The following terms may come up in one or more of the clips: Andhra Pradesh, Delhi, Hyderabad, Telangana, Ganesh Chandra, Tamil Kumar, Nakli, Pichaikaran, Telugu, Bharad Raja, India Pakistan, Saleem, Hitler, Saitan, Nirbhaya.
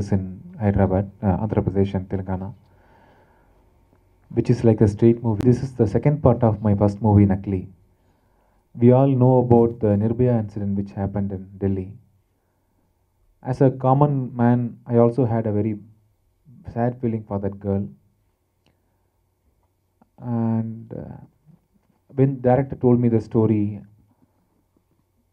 practice in Hyderabad, Andhra Pradesh and Telangana, which is like a street movie. This is the second part of my first movie, Nakli. We all know about the Nirbhaya incident which happened in Delhi. As a common man, I also had a very sad feeling for that girl. And when the director told me the story,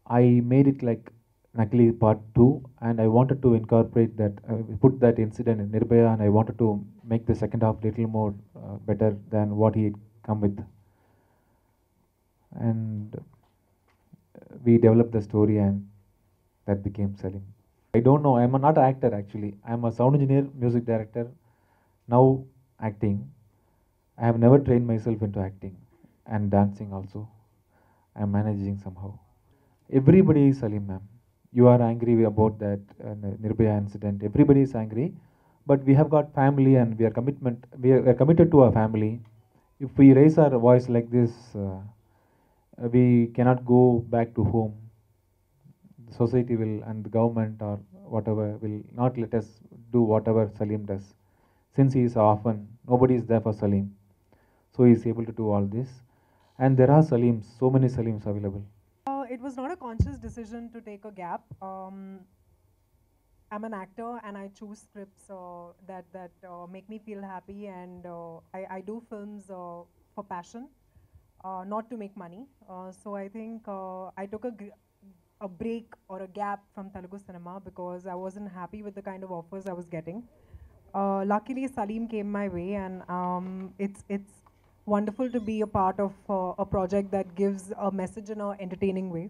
I made it like Nakli Part 2, and I wanted to incorporate that, put that incident in Nirbhaya, and I wanted to make the second half little more better than what he had come with. And we developed the story, and that became Saleem. I don't know, I'm not an actor actually. I'm a sound engineer, music director, now acting. I have never trained myself into acting and dancing also. I'm managing somehow. Everybody is Saleem, ma'am. You are angry about that Nirbhaya incident. Everybody is angry, but we have got family and we are committed to our family. If we raise our voice like this, we cannot go back to home. The society will, and the government or whatever, will not let us do whatever Saleem does. Since he is an orphan, nobody is there for Saleem. So he is able to do all this. And there are Saleems, so many Saleems available. It was not a conscious decision to take a gap. I'm an actor and I choose scripts that make me feel happy, and I do films for passion, not to make money. So I think I took a break or a gap from Telugu cinema because I wasn't happy with the kind of offers I was getting. Luckily, Saleem came my way, and it's wonderful to be a part of a project that gives a message in an entertaining way.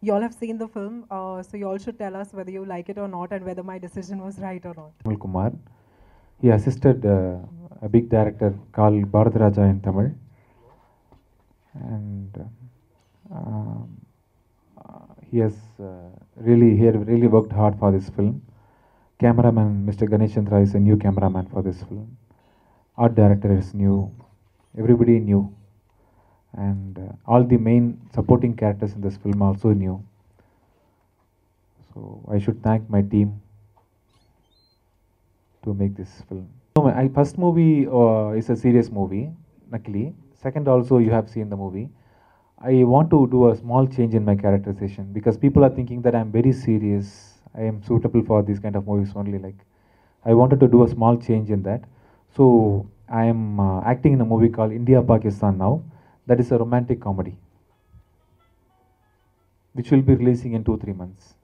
You all have seen the film, so you all should tell us whether you like it or not and whether my decision was right or not. Tamil Kumar, he assisted a big director called Bharad Raja in Tamil. And he really worked hard for this film. Cameraman, Mr. Ganesh Chandra, is a new cameraman for this film. Art director is new. Everybody knew, and all the main supporting characters in this film also knew. So I should thank my team to make this film. So my first movie is a serious movie, Nakli. Second also, you have seen the movie. I want to do a small change in my characterization because people are thinking that I am very serious. I am suitable for these kind of movies only. Like, I wanted to do a small change in that. So I am acting in a movie called India Pakistan now. That is a romantic comedy, which will be releasing in 2-3 months.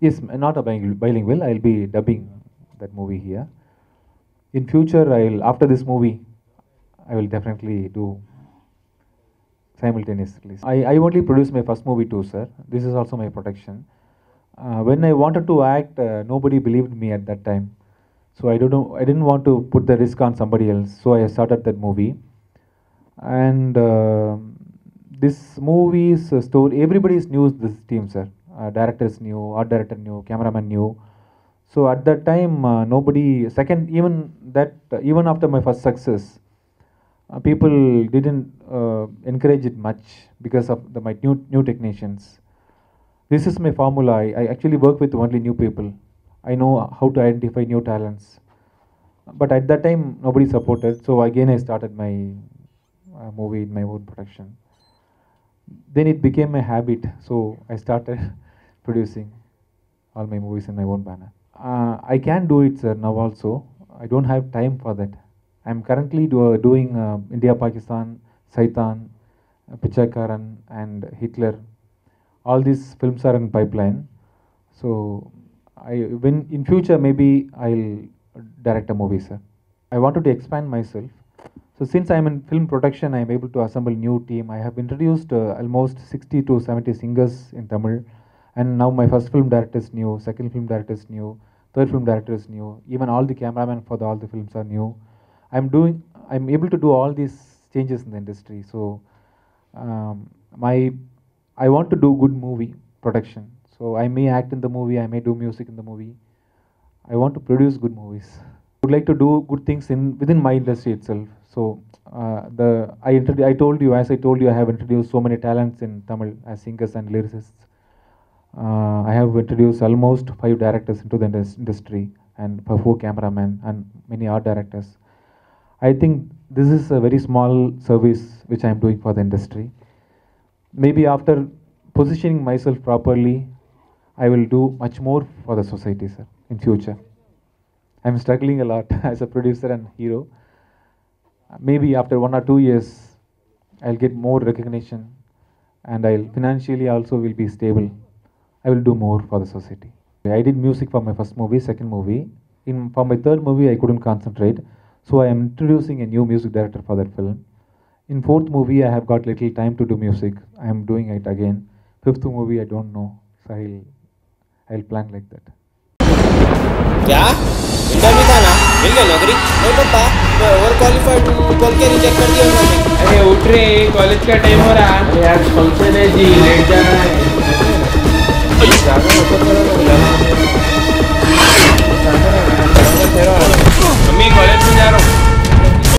Yes, not a bilingual. I will be dubbing that movie here. In future, after this movie, I will definitely do simultaneously. I only produced my first movie too, sir. This is also my protection. When I wanted to act, nobody believed me at that time. So I don't know, I didn't want to put the risk on somebody else. So I started that movie. And this movie's story, everybody's new this team, sir. Directors knew, art director knew, cameraman knew. So at that time, even after my first success, people didn't encourage it much because of my new technicians. This is my formula. I actually work with only new people. I know how to identify new talents. But at that time, nobody supported. So again, I started my movie in my own production. Then it became a habit. So I started producing all my movies in my own banner. I can do it, sir, now also. I don't have time for that. I'm currently doing India, Pakistan, Saitan, Pichaikaran, and Hitler. All these films are in pipeline. So when in future, maybe I'll direct a movie, sir. I wanted to expand myself. So since I'm in film production, I'm able to assemble new team. I have introduced almost 60 to 70 singers in Tamil. And now my first film director is new, second film director is new, third film director is new. Even all the cameramen for all the films are new. I'm able to do all these changes in the industry. So I want to do good movie production. So I may act in the movie, I may do music in the movie. I want to produce good movies. I would like to do good things within my industry itself. So I told you, as I told you, I have introduced so many talents in Tamil as singers and lyricists. I have introduced almost 5 directors into the industry and 4 cameramen and many art directors. I think this is a very small service which I am doing for the industry. Maybe after positioning myself properly, I will do much more for the society, sir, in future. I am struggling a lot as a producer and hero. Maybe after 1 or 2 years, I'll get more recognition and I'll financially also will be stable. I will do more for the society. I did music for my first movie, second movie. For my third movie, I couldn't concentrate. So I am introducing a new music director for that film. In fourth movie, I have got little time to do music. I am doing it again. Fifth movie, I don't know. So I'll plan like that. क्या? Interview था ना? मिल गया नौकरी? नहीं पता। मैं overqualified हूँ, बोल के reject कर दिया उन्होंने। अरे उठ रे, कॉलेज का टाइम हो रहा है। यार फंक्शन है जी, लेट जाना है।